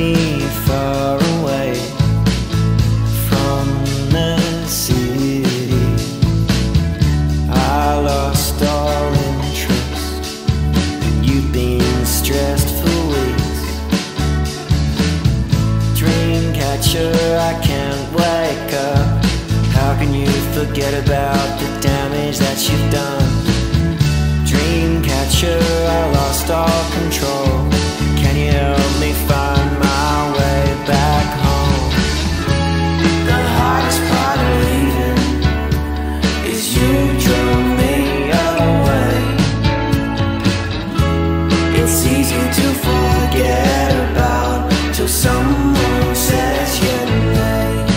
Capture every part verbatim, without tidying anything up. me far away from the city. I lost all interest, and you've been stressed for weeks. Dream catcher, I can't wake up. How can you forget about the damage that you've done? Dream catcher, I lost all control. Can you help me find my way back home? The hardest part of leaving is you drove me away. It's easy to forget about till someone says your name.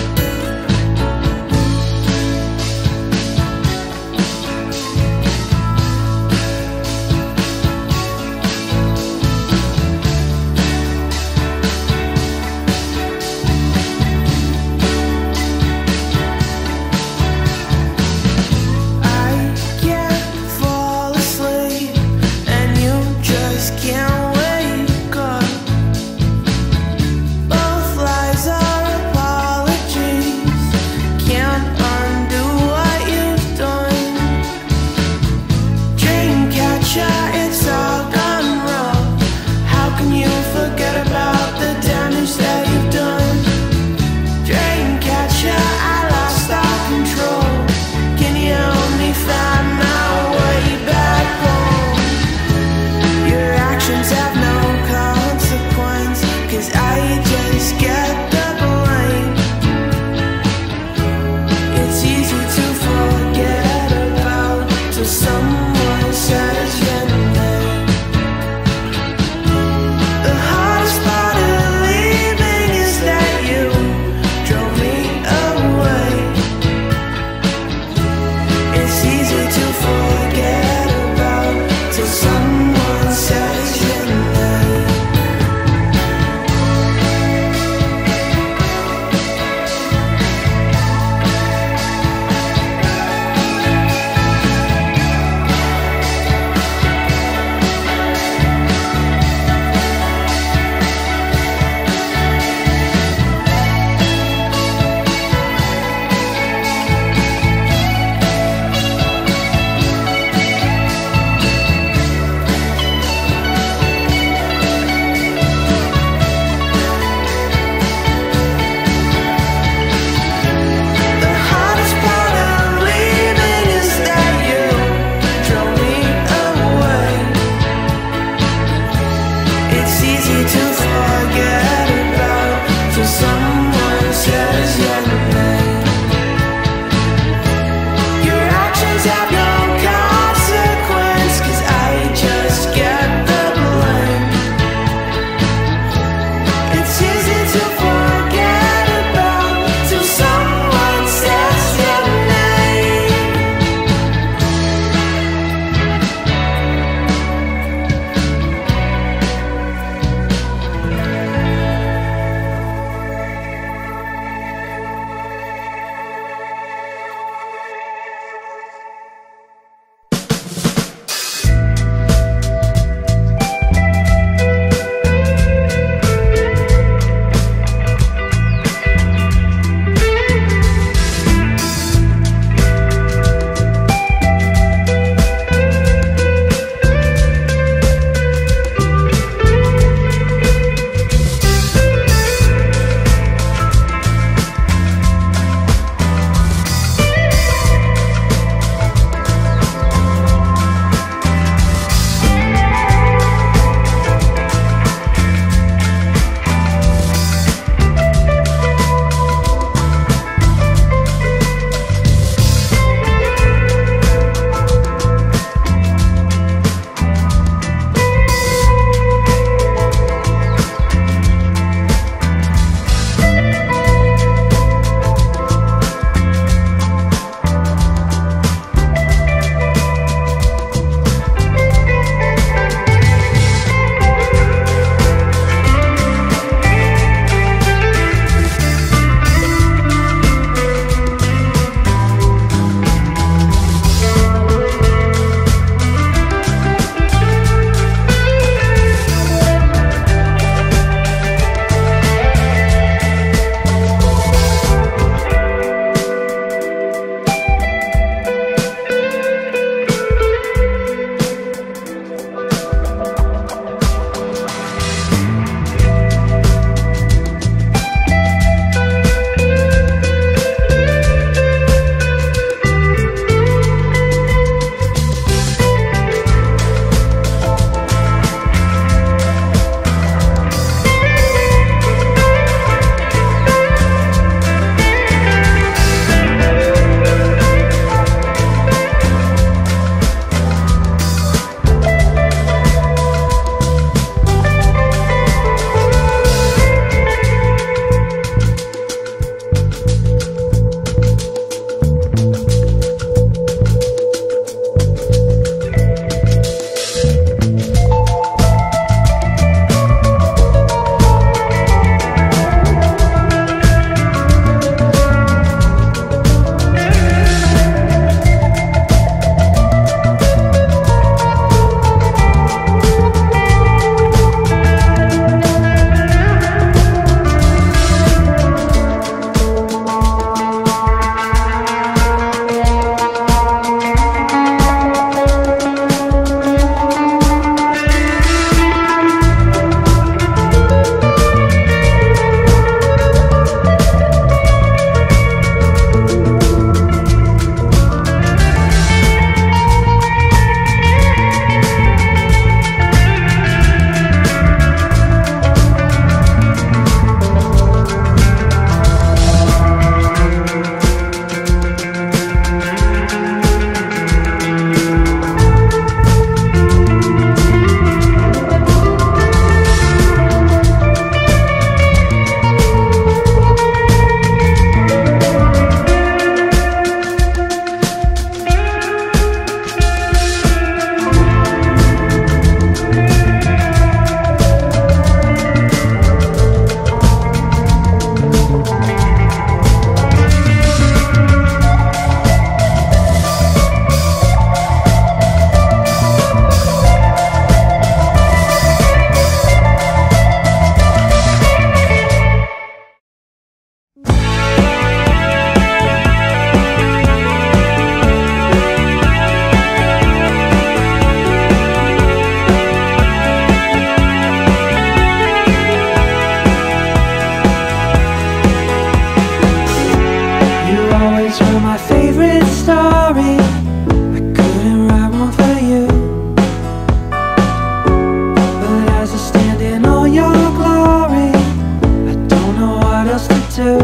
do,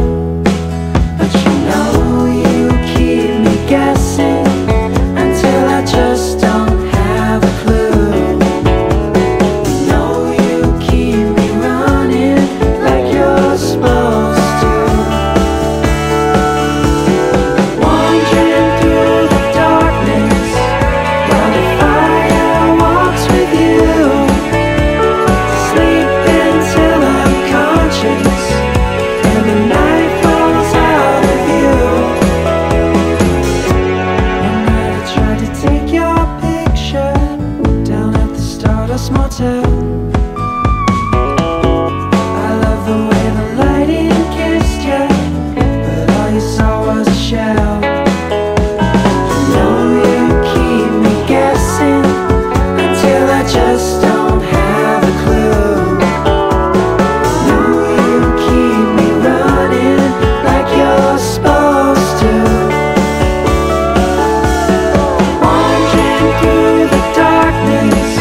but you know you keep me guessing until I just don't have a clue. You know you keep me running like you're supposed to, wandering through the darkness while the fire walks with you, sleeping till I'm conscious. I love the way the lighting kissed you, but all you saw was a shell. You know you keep me guessing until I just don't have a clue. You know you keep me running like you're supposed to, wandering through the darkness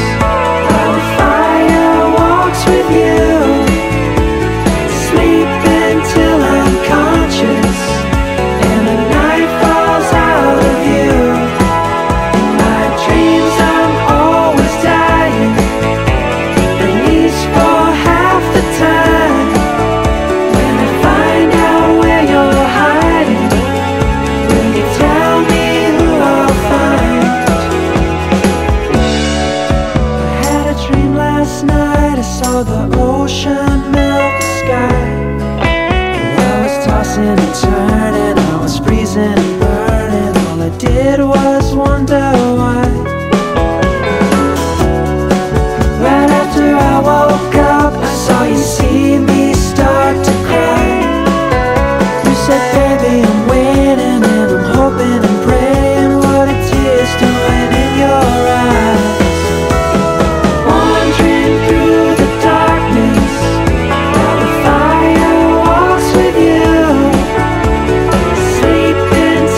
while the fire walks with you, sleeping till I'm conscious and the night falls out of view. In my dreams I'm always dying, at least for half the time. When I find out where you're hiding, will you tell me who I'll find? I had a dream last night, I saw the ocean melt the sky. And turning, I was freezing and burning. All I did was wonder why. Right after I woke up, I saw you see me start to cry. You said, baby, I'm waiting and I'm hoping and praying. What a tear's doing in your eyes, wandering through the darkness while the fire walks with you. Sleep and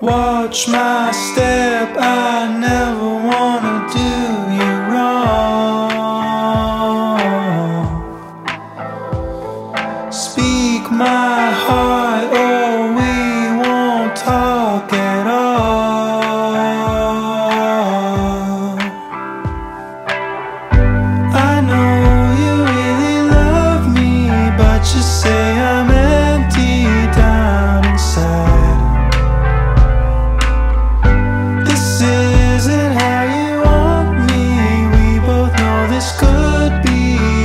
Watch my step, I never wanna do you wrong. Speak my heart or we won't talk at all. I know you really love me, but you say I'm empty down inside. Could be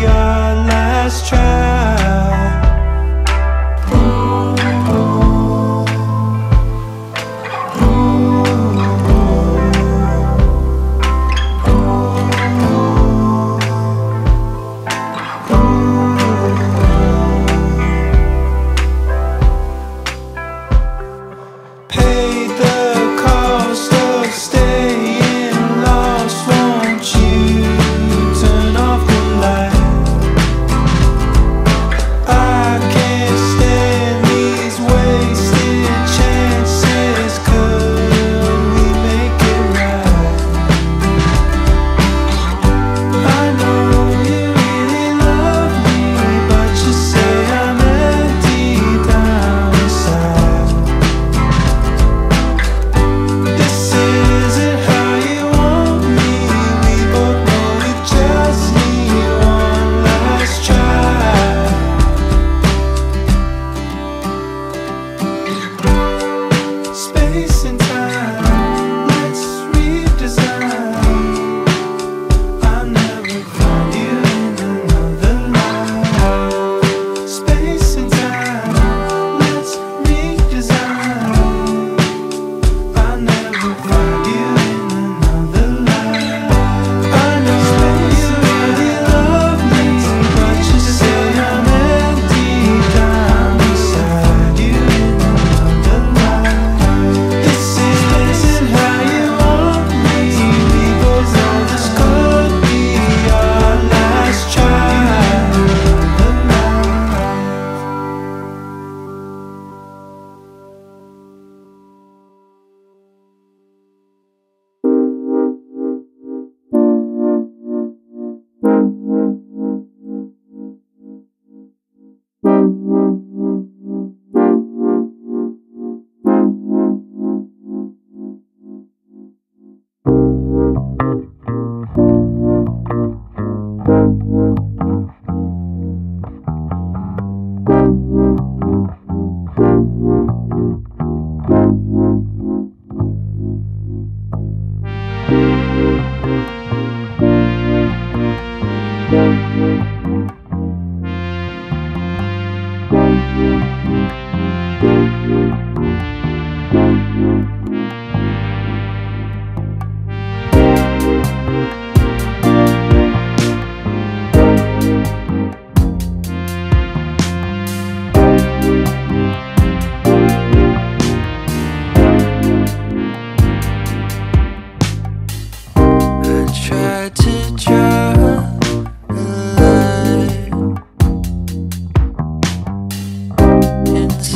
our last try. Ooh.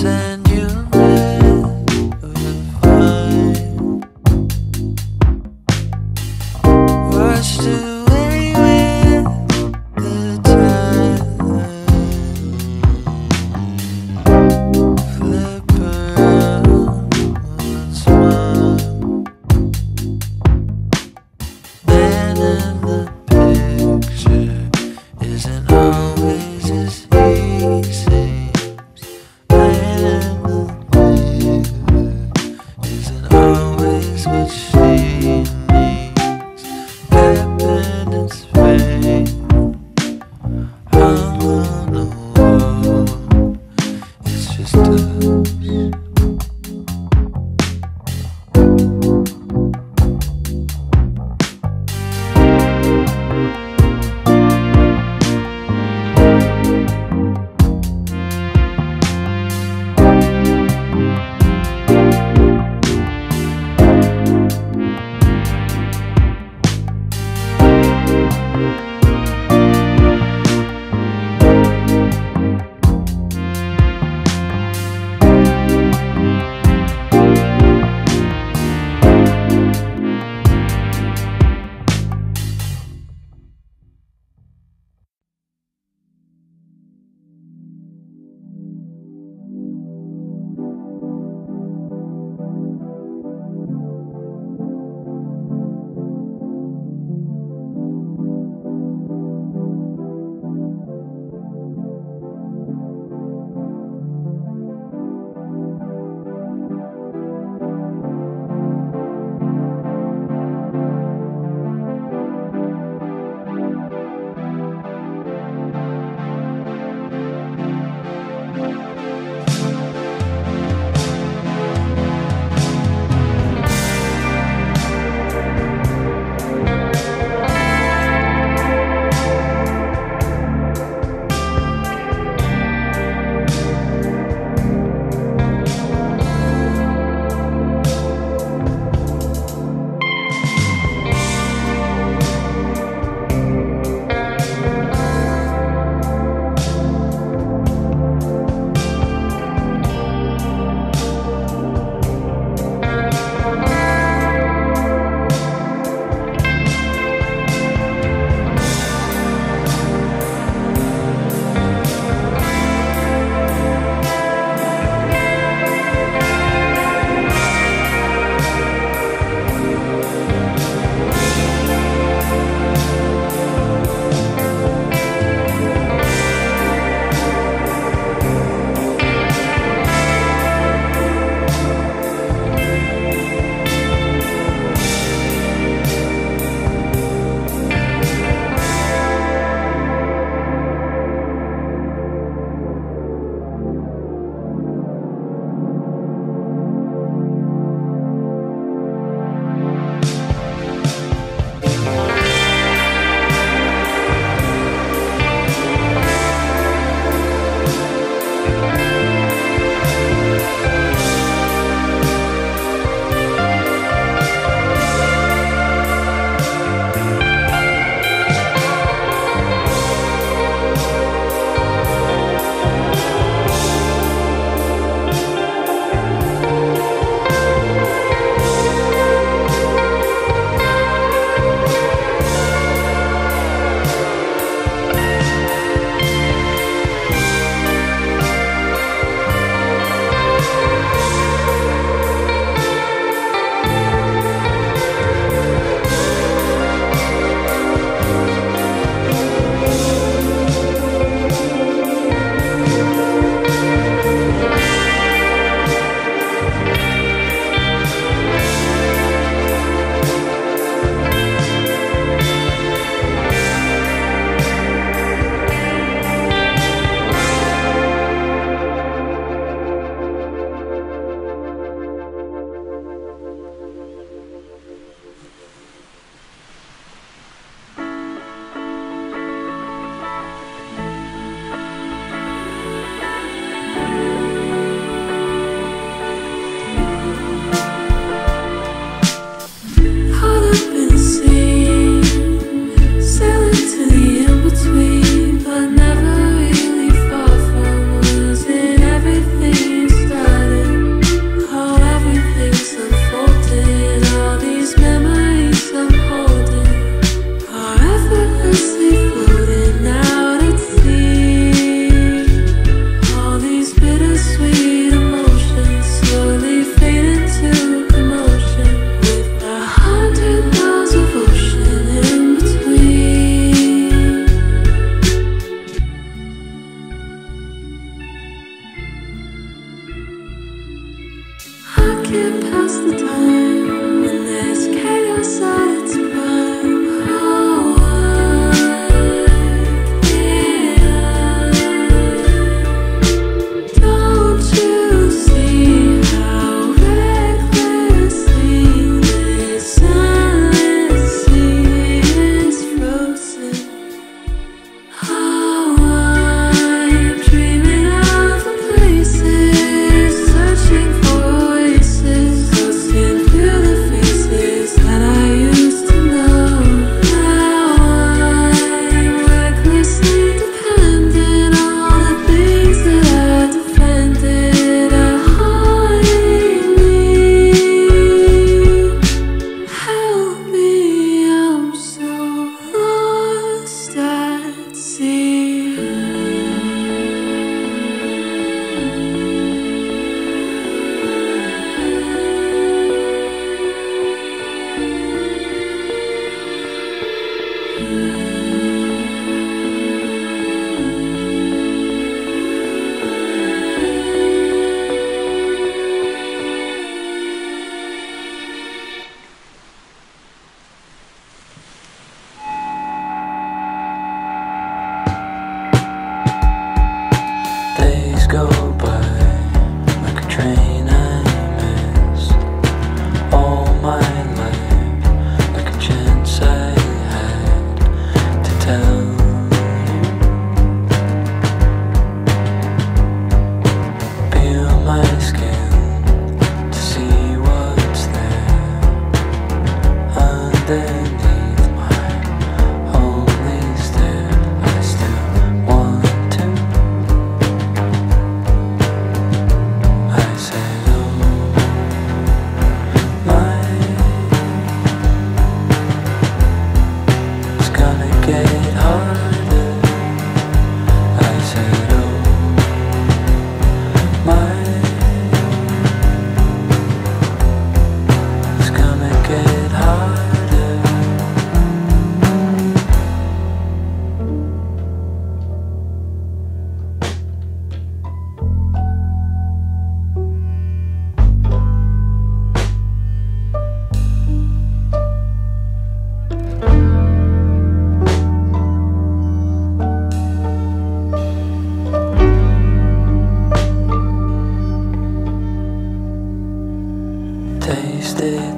send you red with wine. Rush to anywhere the time. Flip around and smile. Man in the picture isn't always as easy. can't pass the time when there's chaos at its prime. Oh, why, yeah. Don't you see how recklessly this silent sea is frozen? Oh, I'm dreaming of the places, searching for it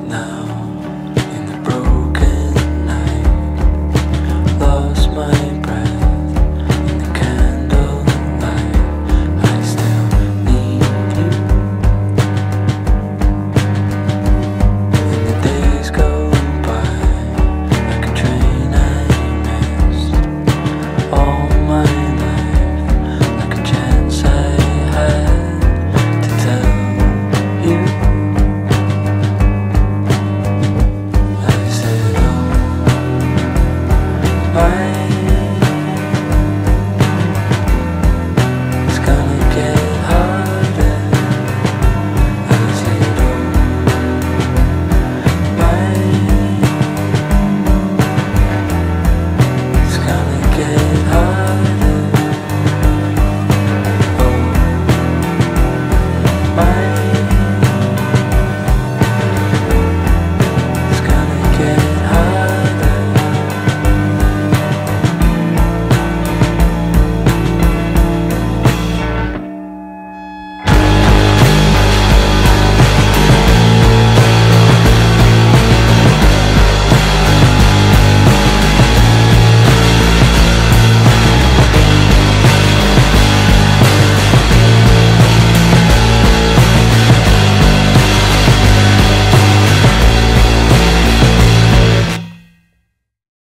now.